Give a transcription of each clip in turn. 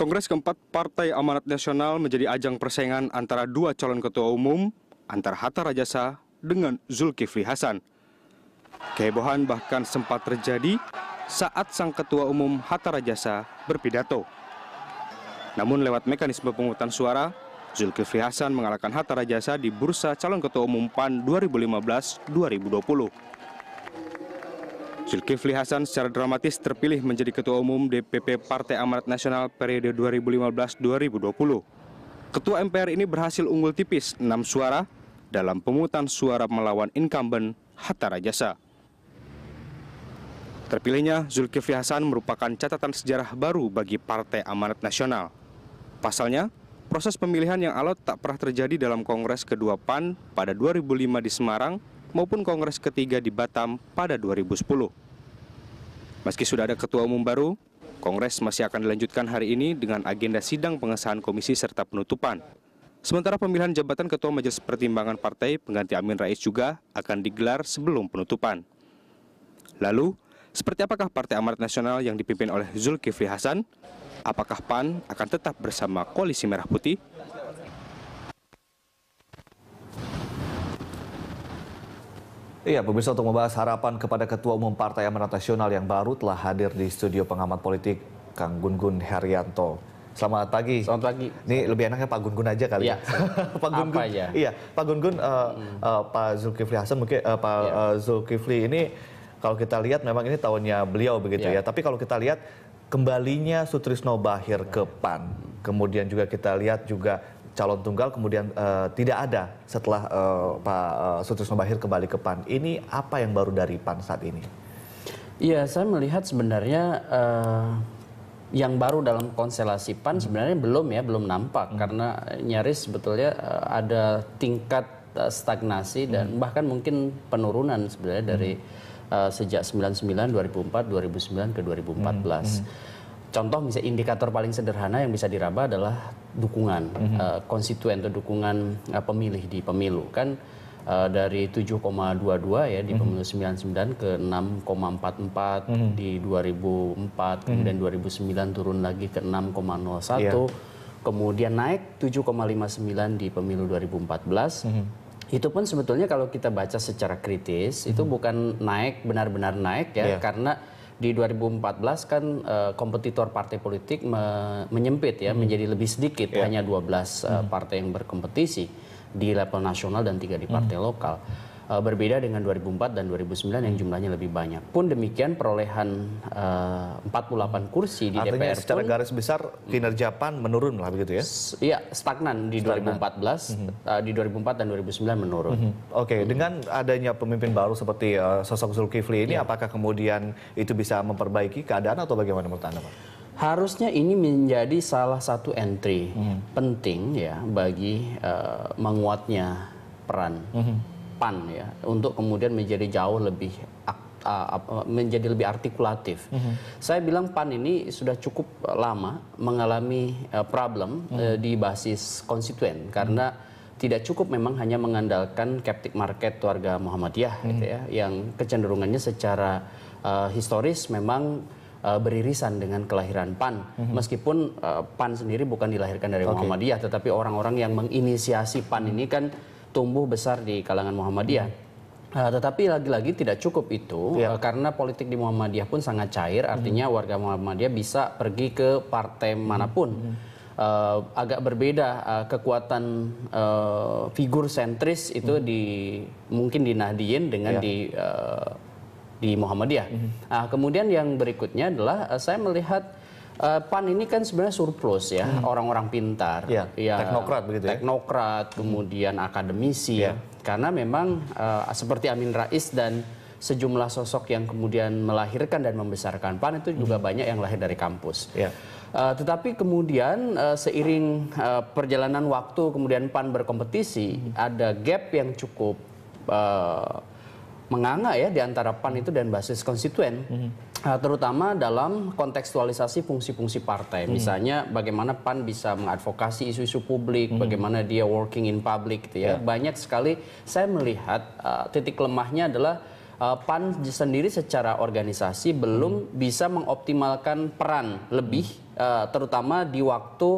Kongres keempat Partai Amanat Nasional menjadi ajang persaingan antara dua calon ketua umum, antara Hatta Rajasa dengan Zulkifli Hasan. Kehebohan bahkan sempat terjadi saat sang ketua umum Hatta Rajasa berpidato. Namun lewat mekanisme pemungutan suara, Zulkifli Hasan mengalahkan Hatta Rajasa di bursa calon ketua umum PAN 2015-2020. Zulkifli Hasan secara dramatis terpilih menjadi ketua umum DPP Partai Amanat Nasional periode 2015-2020. Ketua MPR ini berhasil unggul tipis 6 suara dalam pemungutan suara melawan incumbent Hatta Rajasa. Terpilihnya Zulkifli Hasan merupakan catatan sejarah baru bagi Partai Amanat Nasional. Pasalnya, proses pemilihan yang alot tak pernah terjadi dalam Kongres kedua PAN pada 2005 di Semarang maupun Kongres ketiga di Batam pada 2010. Meski sudah ada ketua umum baru, Kongres masih akan dilanjutkan hari ini dengan agenda sidang pengesahan komisi serta penutupan. Sementara pemilihan jabatan Ketua Majelis Pertimbangan Partai pengganti Amin Rais juga akan digelar sebelum penutupan. Lalu, seperti apakah Partai Amanat Nasional yang dipimpin oleh Zulkifli Hasan? Apakah PAN akan tetap bersama Koalisi Merah Putih? Iya, pemirsa, untuk membahas harapan kepada Ketua Umum Partai Amanat Nasional yang baru telah hadir di studio pengamat politik Kang Gun Gun Heryanto. Selamat pagi. Selamat pagi. Ini lebih enaknya Pak Gun Gun aja kali ya. Pak Gun Gun. Ya? Iya, Pak Gun Gun, Pak Zulkifli Hasan mungkin Zulkifli ini. Kalau kita lihat memang ini tahunnya beliau begitu ya. Tapi kalau kita lihat kembalinya Soetrisno Bachir ke PAN. Kemudian juga kita lihat juga calon tunggal kemudian tidak ada setelah Pak Soetrisno Bachir kembali ke PAN. Ini apa yang baru dari PAN saat ini? Iya, saya melihat sebenarnya yang baru dalam konstelasi PAN sebenarnya belum nampak. Karena nyaris sebetulnya ada tingkat stagnasi dan bahkan mungkin penurunan sebenarnya dari sejak 99, 2004, 2009 ke 2014. Contoh misalnya indikator paling sederhana yang bisa diraba adalah dukungan konstituen atau dukungan pemilih di pemilu kan dari 7,22 ya di pemilu 99 ke 6,44 di 2004, kemudian 2009 turun lagi ke 6,01, kemudian naik 7,59 di pemilu 2014. Itu pun sebetulnya kalau kita baca secara kritis itu bukan naik benar-benar naik ya karena di 2014 kan kompetitor partai politik menyempit ya menjadi lebih sedikit hanya 12 partai yang berkompetisi di level nasional dan 3 di partai lokal. Berbeda dengan 2004 dan 2009 yang jumlahnya lebih banyak. Pun demikian perolehan 48 kursi di artinya DPR secara pun, garis besar kinerja PAN menurun lah begitu ya? Iya, stagnan di 2014, di 2004 dan 2009 menurun. Oke, dengan adanya pemimpin baru seperti sosok Zulkifli ini, apakah kemudian itu bisa memperbaiki keadaan atau bagaimana menurut Anda, Pak? Harusnya ini menjadi salah satu entry penting ya bagi menguatnya peran PAN ya untuk kemudian menjadi jauh lebih artikulatif. Saya bilang PAN ini sudah cukup lama mengalami problem di basis konstituen karena tidak cukup memang hanya mengandalkan captive market warga Muhammadiyah gitu ya yang kecenderungannya secara historis memang beririsan dengan kelahiran PAN. Meskipun PAN sendiri bukan dilahirkan dari Muhammadiyah tetapi orang-orang yang menginisiasi PAN ini kan tumbuh besar di kalangan Muhammadiyah. Tetapi lagi-lagi tidak cukup itu karena politik di Muhammadiyah pun sangat cair. Artinya warga Muhammadiyah bisa pergi ke partai manapun. Agak berbeda kekuatan figur sentris itu di mungkin di Nahdien dengan di Muhammadiyah. Kemudian yang berikutnya adalah saya melihat PAN ini kan sebenarnya surplus ya, orang-orang pintar, teknokrat begitu ya. Teknokrat, kemudian akademisi, karena memang seperti Amin Rais dan sejumlah sosok yang kemudian melahirkan dan membesarkan PAN itu juga banyak yang lahir dari kampus. Tetapi kemudian seiring perjalanan waktu kemudian PAN berkompetisi, ada gap yang cukup menganga ya di antara PAN itu dan basis konstituen, terutama dalam kontekstualisasi fungsi-fungsi partai. Misalnya bagaimana PAN bisa mengadvokasi isu-isu publik, bagaimana dia working in public gitu ya. Banyak sekali saya melihat titik lemahnya adalah PAN sendiri secara organisasi belum bisa mengoptimalkan peran lebih terutama di waktu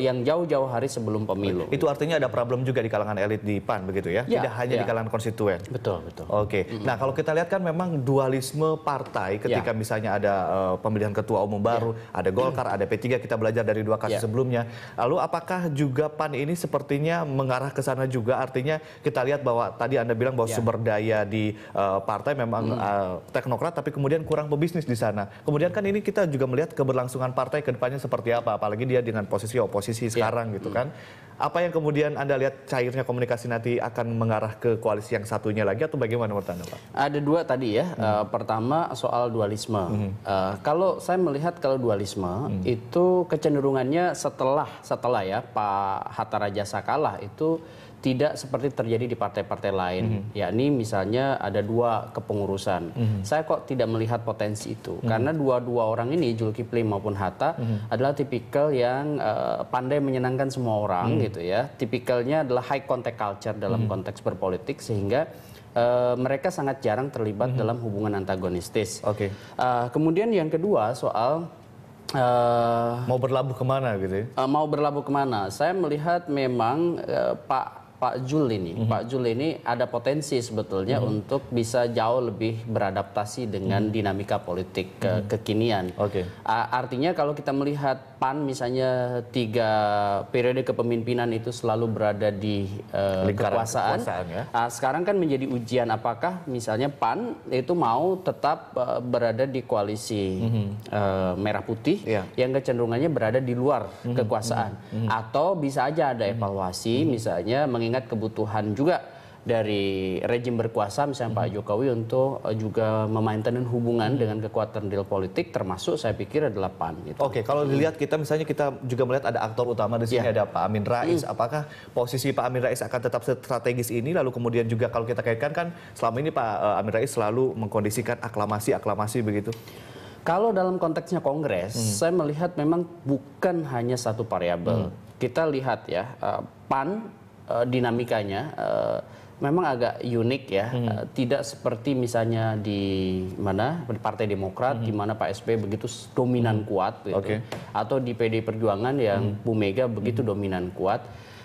yang jauh-jauh hari sebelum pemilu. Itu artinya ada problem juga di kalangan elit di PAN begitu ya? Ya, tidak hanya di kalangan konstituen. Betul, betul. Oke. Nah, kalau kita lihat kan memang dualisme partai ketika misalnya ada pemilihan ketua umum baru, ada Golkar, ada P3, kita belajar dari dua kasus sebelumnya. Lalu apakah juga PAN ini sepertinya mengarah ke sana juga? Artinya kita lihat bahwa tadi Anda bilang bahwa sumber daya di partai memang teknokrat, tapi kemudian kurang pebisnis di sana. Kemudian kan ini kita juga melihat keberlangsungan partai ke depannya seperti apa, apalagi dia dengan posisi oposisi sekarang gitu kan. Apa yang kemudian Anda lihat cairnya komunikasi nanti akan mengarah ke koalisi yang satunya lagi atau bagaimana menurut Anda, Pak? Ada dua tadi ya. Pertama soal dualisme. Kalau saya melihat kalau dualisme itu kecenderungannya setelah ya Pak Hatta Rajasa kalah itu tidak seperti terjadi di partai-partai lain, yakni misalnya ada dua kepengurusan. Saya kok tidak melihat potensi itu, karena dua-dua orang ini, Zulkifli maupun Hatta, adalah tipikal yang pandai menyenangkan semua orang, gitu ya. Tipikalnya adalah high contact culture dalam konteks berpolitik, sehingga mereka sangat jarang terlibat dalam hubungan antagonistis. Kemudian yang kedua soal mau berlabuh kemana, gitu? Mau berlabuh kemana? Saya melihat memang Pak Jul ini ada potensi sebetulnya untuk bisa jauh lebih beradaptasi dengan dinamika politik kekinian. Artinya kalau kita melihat PAN misalnya 3 periode kepemimpinan itu selalu berada di kekuasaan ya. Sekarang kan menjadi ujian apakah misalnya PAN itu mau tetap berada di koalisi merah putih yang kecenderungannya berada di luar kekuasaan, atau bisa aja ada evaluasi misalnya mengingat kebutuhan juga dari rejim berkuasa misalnya Pak Jokowi untuk juga memaintain hubungan dengan kekuatan real politik, termasuk saya pikir adalah PAN gitu. Oke, kalau dilihat kita juga melihat ada aktor utama di sini, ada Pak Amin Rais. Apakah posisi Pak Amin Rais akan tetap strategis ini? Lalu kemudian juga kalau kita kaitkan kan selama ini Pak Amin Rais selalu mengkondisikan aklamasi begitu. Kalau dalam konteksnya Kongres, saya melihat memang bukan hanya satu variabel. Kita lihat ya, PAN dinamikanya memang agak unik ya, tidak seperti misalnya di Partai Demokrat di mana Pak S.P. begitu dominan kuat gitu, atau di PD Perjuangan yang Bu Mega begitu dominan kuat.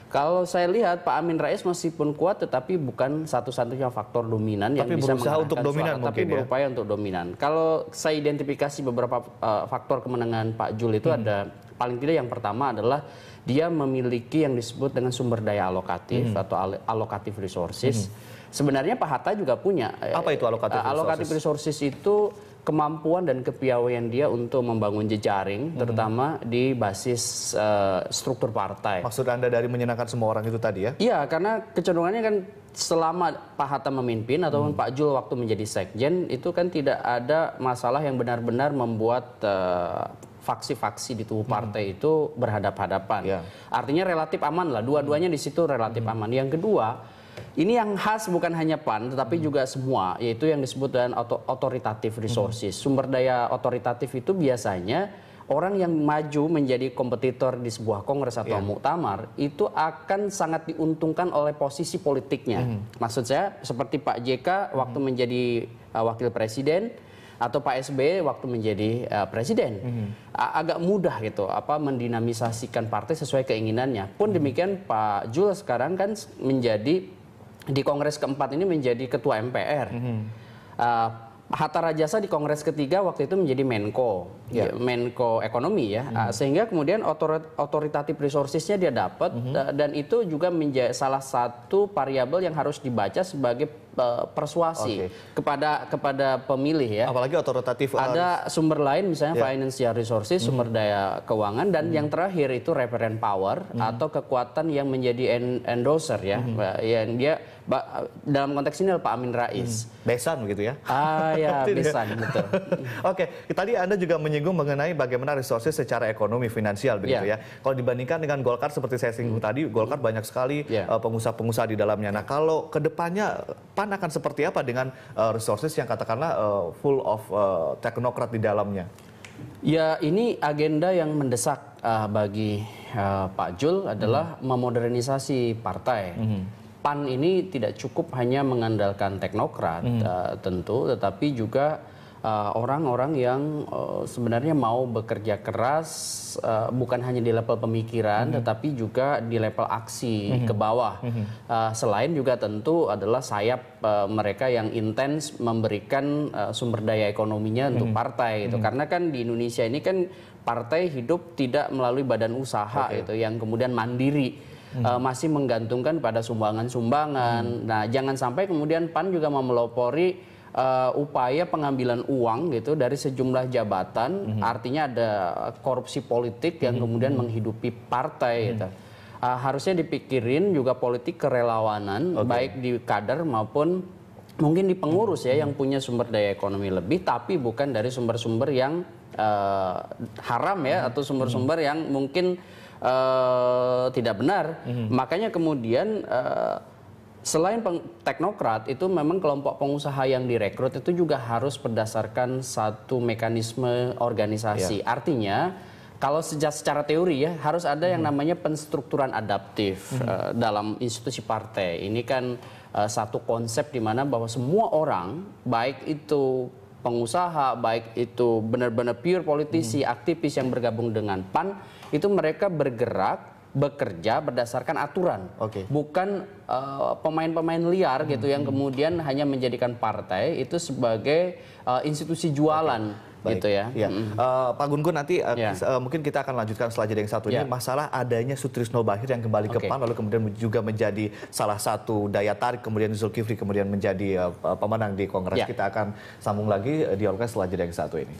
Kalau saya lihat Pak Amin Rais meskipun kuat tetapi bukan satu-satunya faktor dominan yang bisa mengarahkan suara, tapi berupaya untuk dominan. Kalau saya identifikasi beberapa faktor kemenangan Pak Jul itu ada paling tidak yang pertama adalah dia memiliki yang disebut dengan sumber daya alokatif atau alokatif resources. Sebenarnya Pak Hatta juga punya. Apa itu alokatif resources? Alokatif resources itu kemampuan dan kepiawaian dia untuk membangun jejaring, terutama di basis struktur partai. Maksud Anda dari menyenangkan semua orang itu tadi ya? Iya, karena kecenderungannya kan selama Pak Hatta memimpin atau Pak Jul waktu menjadi sekjen itu kan tidak ada masalah yang benar-benar membuat faksi-faksi di tubuh partai itu berhadap-hadapan. Artinya relatif aman lah, dua-duanya di situ relatif aman. Yang kedua, ini yang khas bukan hanya PAN tetapi juga semua, yaitu yang disebut dengan otoritatif resources. Sumber daya otoritatif itu biasanya orang yang maju menjadi kompetitor di sebuah kongres atau muktamar itu akan sangat diuntungkan oleh posisi politiknya. Maksud saya seperti Pak JK waktu menjadi wakil presiden, atau Pak SBY waktu menjadi presiden, agak mudah gitu mendinamisasikan partai sesuai keinginannya. Pun demikian Pak Jul sekarang kan menjadi di Kongres keempat ini menjadi ketua MPR. Hatta Rajasa di Kongres ketiga waktu itu menjadi Menko, Menko Ekonomi ya, sehingga kemudian otoritatif resourcesnya dia dapat, dan itu juga menjadi salah satu variabel yang harus dibaca sebagai persuasi kepada pemilih ya. Apalagi otoritatif ada sumber lain misalnya financial resources, sumber daya keuangan, dan yang terakhir itu referent power atau kekuatan yang menjadi endorser ya, yang dia dalam konteks ini Pak Amin Rais. Besan begitu ya? Ya, besan betul. Tadi Anda juga menyinggung mengenai bagaimana resources secara ekonomi finansial begitu ya. Kalau dibandingkan dengan Golkar seperti saya singgung tadi, Golkar banyak sekali pengusaha-pengusaha di dalamnya. Nah, kalau kedepannya PAN akan seperti apa dengan resources yang katakanlah full of teknokrat di dalamnya? Ya, ini agenda yang mendesak bagi Pak Jul adalah memodernisasi partai. PAN ini tidak cukup hanya mengandalkan teknokrat tentu, tetapi juga orang-orang yang sebenarnya mau bekerja keras, bukan hanya di level pemikiran, tetapi juga di level aksi ke bawah. Selain juga tentu adalah sayap mereka yang intens memberikan sumber daya ekonominya untuk partai. Itu karena kan di Indonesia ini kan partai hidup tidak melalui badan usaha, itu yang kemudian mandiri. Masih menggantungkan pada sumbangan-sumbangan. Nah, jangan sampai kemudian PAN juga memelopori upaya pengambilan uang gitu dari sejumlah jabatan. Artinya ada korupsi politik yang kemudian menghidupi partai. Gitu. Harusnya dipikirin juga politik kerelawanan, baik di kader maupun mungkin di pengurus ya, yang punya sumber daya ekonomi lebih, tapi bukan dari sumber-sumber yang haram ya, atau sumber-sumber yang mungkin tidak benar. Makanya kemudian selain teknokrat, itu memang kelompok pengusaha yang direkrut itu juga harus berdasarkan satu mekanisme organisasi. Artinya kalau secara teori ya, harus ada yang namanya penstrukturan adaptif dalam institusi partai. Ini kan satu konsep di mana bahwa semua orang, baik itu pengusaha, baik itu benar-benar pure politisi, aktivis yang bergabung dengan PAN, itu mereka bergerak, bekerja berdasarkan aturan. Bukan pemain-pemain liar gitu yang kemudian hanya menjadikan partai itu sebagai institusi jualan. Gitu ya. Pak Gun-Gun, nanti mungkin kita akan lanjutkan setelah jeda yang satu ini, masalah adanya Soetrisno Bachir yang kembali ke PAN, lalu kemudian juga menjadi salah satu daya tarik, kemudian Zulkifli kemudian menjadi pemenang di Kongres. Kita akan sambung lagi dialognya setelah jeda yang satu ini.